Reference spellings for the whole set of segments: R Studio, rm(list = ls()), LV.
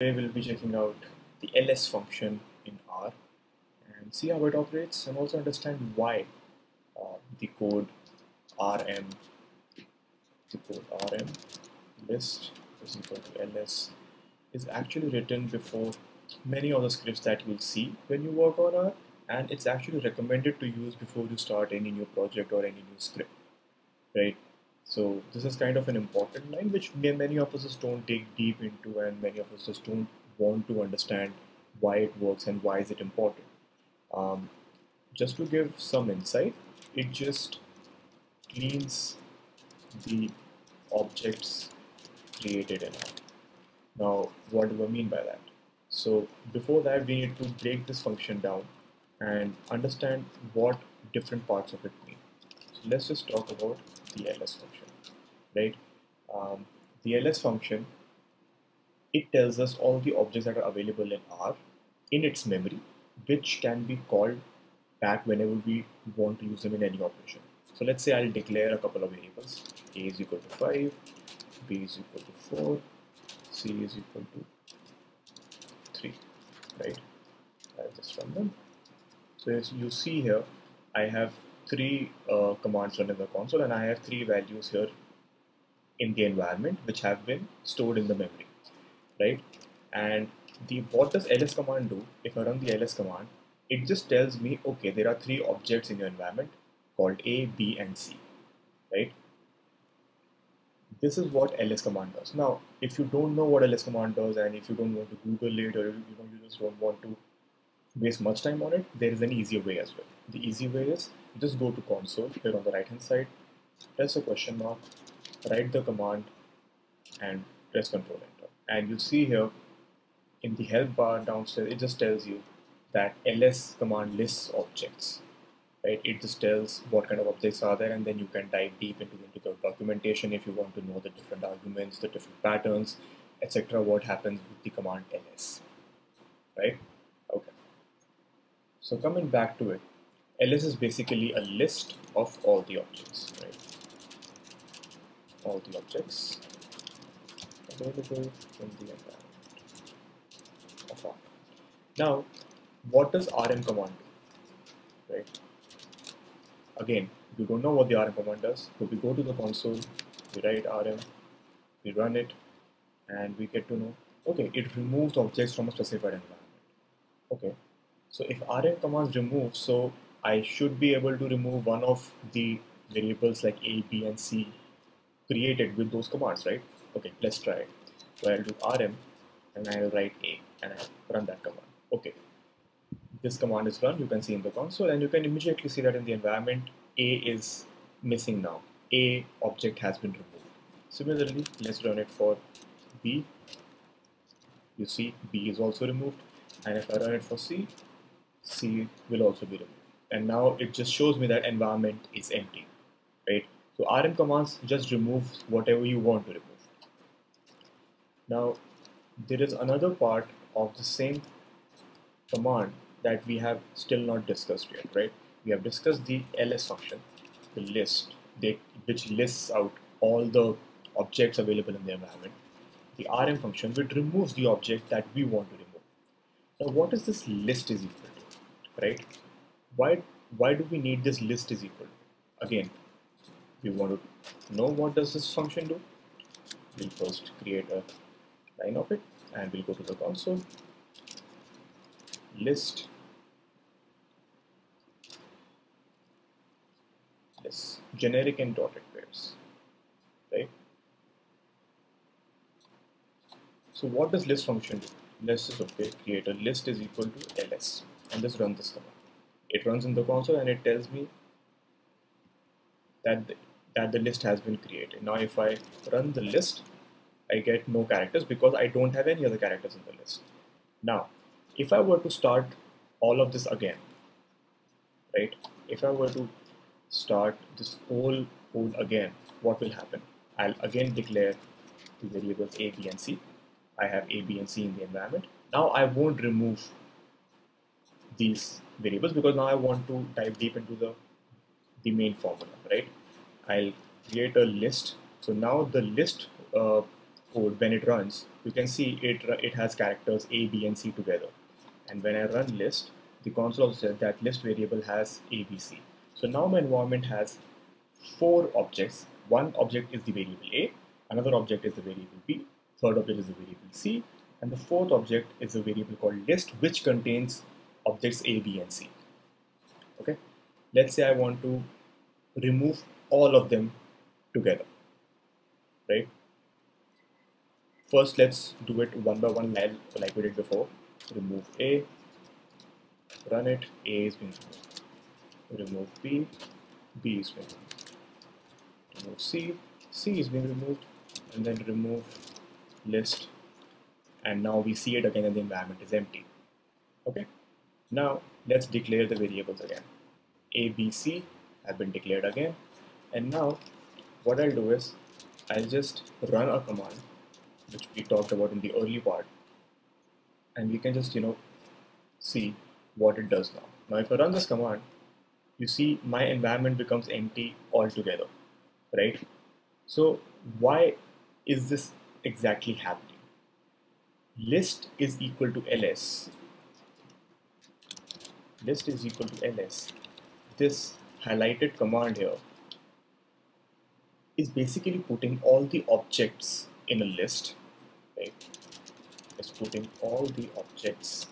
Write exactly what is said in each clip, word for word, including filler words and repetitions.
Today we'll be checking out the L S function in R and see how it operates, and also understand why uh, the code rm, the code rm list is equal to L S is actually written before many of the scripts that you'll see when you work on R, and it's actually recommended to use before you start any new project or any new script, right? So this is kind of an important line which many of us just don't dig deep into, and many of us just don't want to understand why it works and why is it important. Um, just to give some insight, it just cleans the objects created in R. Now, what do I mean by that? So before that, we need to break this function down and understand what different parts of it mean. So let's just talk about the L S function, right? Um, the L S function, it tells us all the objects that are available in R in its memory, which can be called back whenever we want to use them in any operation. So let's say I'll declare a couple of variables. A is equal to five, B is equal to four, C is equal to three, right? I'll just run them. So as you see here, I have three uh, commands run in the console, and I have three values here in the environment which have been stored in the memory, right? And the what does L S command do? If I run the L S command, it just tells me, okay, there are three objects in your environment called A, B and C, right? This is what L S command does. Now, if you don't know what L S command does, and if you don't want to Google it, or if you, don't, you just don't want to waste much time on it, there is an easier way as well. The easy way is just go to console here on the right hand side, press a question mark, write the command and press control enter. And you see here in the help bar downstairs, it just tells you that L S command lists objects, right? It just tells what kind of objects are there, and then you can dive deep into, into the documentation if you want to know the different arguments, the different patterns, et cetera, what happens with the command L S, right? Okay. So coming back to it, L S is basically a list of all the objects, right? All the objects available in the environment of R. Now, what does R M command do, right? Again, you don't know what the R M command does, so we go to the console, we write R M, we run it, and we get to know, okay, it removes objects from a specified environment. Okay, so if R M commands remove, so I should be able to remove one of the variables like A, B, and C created with those commands, right? Okay, let's try it. So I'll do R M and I'll write A and I'll run that command. Okay, this command is run, you can see in the console, and you can immediately see that in the environment, A is missing now. A object has been removed. Similarly, let's run it for B. You see, B is also removed. And if I run it for C, C will also be removed. And now it just shows me that environment is empty, right? So R M commands just remove whatever you want to remove. Now, there is another part of the same command that we have still not discussed yet, right? We have discussed the L S function, the list, they, which lists out all the objects available in the environment. The R M function, which removes the object that we want to remove. Now, what is this list is equal to, right? Why, why do we need this list is equal to? Again, we want to know what does this function do. We'll first create a line of it, and we'll go to the console, list, yes, generic and dotted pairs, right? So what does list function do? Let's just okay, create a list is equal to L S and just run this command. It runs in the console and it tells me that the, that the list has been created. Now if I run the list, I get no characters because I don't have any other characters in the list. Now if I were to start all of this again, right? If I were to start this whole code again, what will happen? I'll again declare the variables A, B and C. I have A, B and C in the environment. Now I won't remove these variables because now I want to dive deep into the, the main formula, right? I'll create a list. So now the list uh, code, when it runs, you can see it, it has characters A, B, and C together. And when I run list, the console also says that list variable has A, B, C. So now my environment has four objects. One object is the variable A, another object is the variable B, third object is the variable C, and the fourth object is a variable called list, which contains objects A, B, and C. Okay, let's say I want to remove all of them together, right? First, let's do it one by one like we did before. Remove A, run it, A is being removed. Remove B, B is being removed. Remove C, C is being removed, and then remove list, and now we see it again and the environment is empty. Okay, now let's declare the variables again. A, B, C have been declared again, and now what I'll do is I'll just run a command which we talked about in the early part, and we can just, you know, see what it does now. Now if I run this command, you see my environment becomes empty altogether, right? So why is this exactly happening? List is equal to L S. List is equal to L S. This highlighted command here is basically putting all the objects in a list, right? It's putting all the objects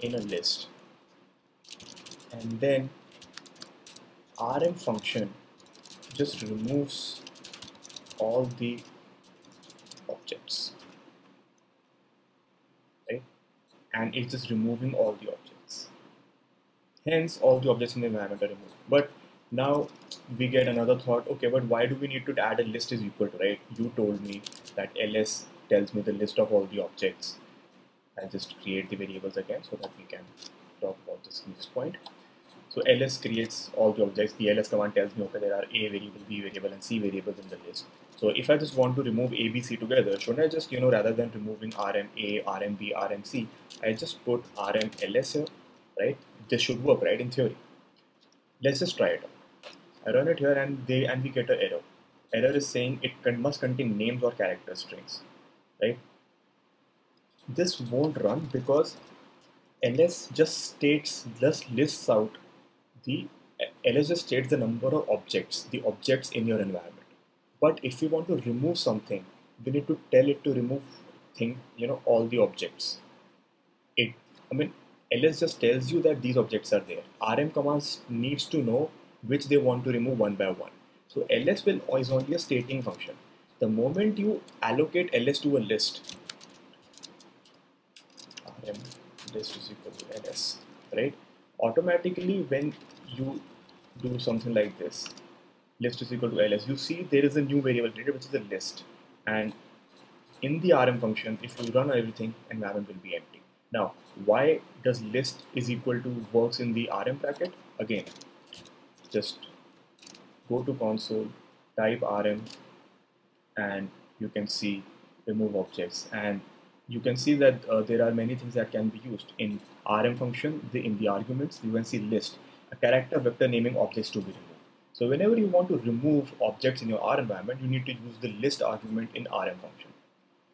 in a list, and then R M function just removes all the objects, right? And it's just removing all the objects. Hence, all the objects in the environment are removed. But now we get another thought, okay, but why do we need to add a list is equal to, right? You told me that L S tells me the list of all the objects. I'll just create the variables again so that we can talk about this next point. So L S creates all the objects. The L S command tells me, okay, there are A variable, B variable, and C variables in the list. So if I just want to remove A, B, C together, shouldn't I just, you know, rather than removing R M A, R M B, R M C, I just put R M L S here, right? This should work, right, in theory. Let's just try it out. I run it here, and they and we get an error. Error is saying it can, must contain names or character strings, right? This won't run because L S just states, just lists out the L S just states the number of objects, the objects in your environment. But if you want to remove something, we need to tell it to remove thing, you know, all the objects. It, I mean, L S just tells you that these objects are there. R M commands needs to know which they want to remove one by one. So L S will is only a stating function. The moment you allocate L S to a list, R M list is equal to L S, right? Automatically, when you do something like this, list is equal to L S, you see there is a new variable created, which is a list. And in the R M function, if you run everything, environment will be empty. Now, why does list is equal to works in the R M bracket? Again, just go to console, type R M, and you can see remove objects. And you can see that uh, there are many things that can be used in R M function. The, in the arguments, you can see list, a character vector naming objects to be removed. So whenever you want to remove objects in your R environment, you need to use the list argument in R M function.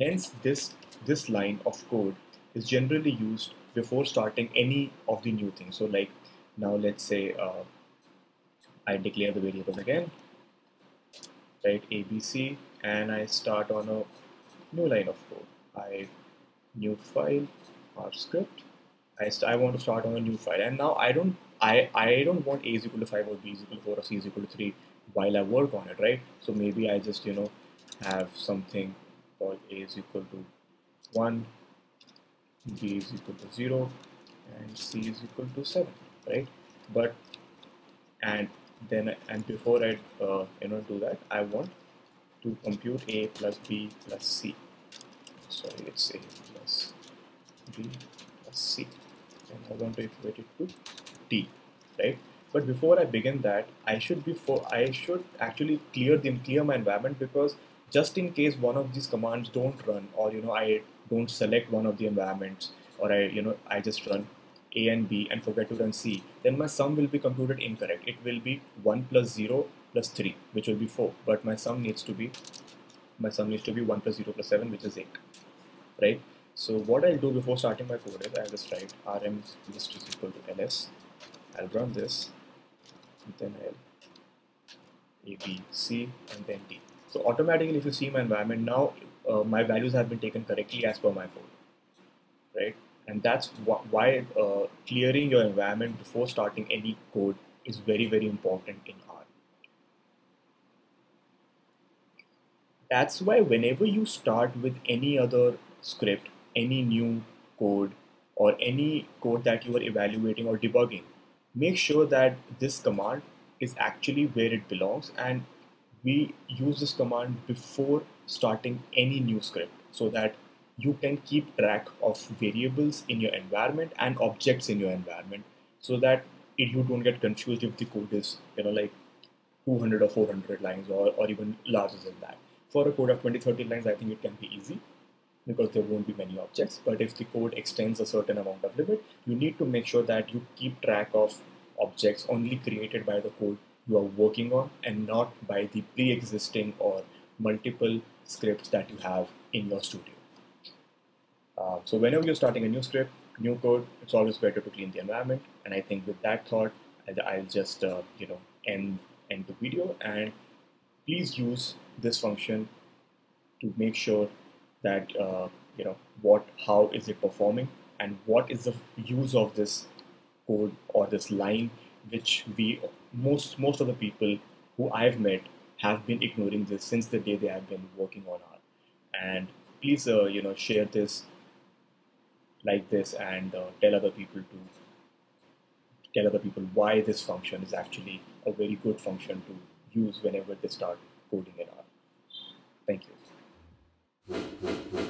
Hence, this, this line of code is generally used before starting any of the new things. So like now, let's say uh, I declare the variables again, right, A, B, C, and I start on a new line of code. I new file R script. I, I want to start on a new file, and now I don't I, I don't want A is equal to five or B is equal to four or C is equal to three while I work on it, right? So maybe I just, you know, have something called A is equal to one, B is equal to zero, and C is equal to seven, right? But and then and before I uh, you know do that, I want to compute A plus B plus C. Sorry, it's A plus B plus C, and I want to equate it to D, right? But before I begin that, I should before I should actually clear them, clear my environment, because just in case one of these commands don't run, or you know I don't select one of the environments, or I you know I just run A and B and forget to run C, then my sum will be computed incorrect. It will be one plus zero plus three, which will be four, but my sum needs to be my sum needs to be one plus zero plus seven, which is eight, right? So what I'll do before starting my code is I'll just write rm list is equal to ls. I'll run this, and then I'll a, b, c, and then d. So automatically, if you see my environment now, uh, my values have been taken correctly as per my code, right? And that's wh why uh, clearing your environment before starting any code is very, very important in R. That's why whenever you start with any other script, any new code, or any code that you are evaluating or debugging, make sure that this command is actually where it belongs, and we use this command before starting any new script so that you can keep track of variables in your environment and objects in your environment, so that it, you don't get confused if the code is, you know, like two hundred or four hundred lines, or, or even larger than that. For a code of twenty to thirty lines, I think it can be easy, because there won't be many objects. But if the code extends a certain amount of limit, you need to make sure that you keep track of objects only created by the code you are working on, and not by the pre-existing or multiple scripts that you have in your studio. Uh, so whenever you're starting a new script, new code, it's always better to clean the environment. And I think with that thought, I'll just uh, you know end, end the video. And please use this function to make sure that uh, you know what, how is it performing, and what is the use of this code or this line, which we most most of the people who I've met have been ignoring this since the day they have been working on R. And please uh, you know share this, like this, and uh, tell other people to tell other people why this function is actually a very good function to use whenever they start coding in R. Thank you. Thank you.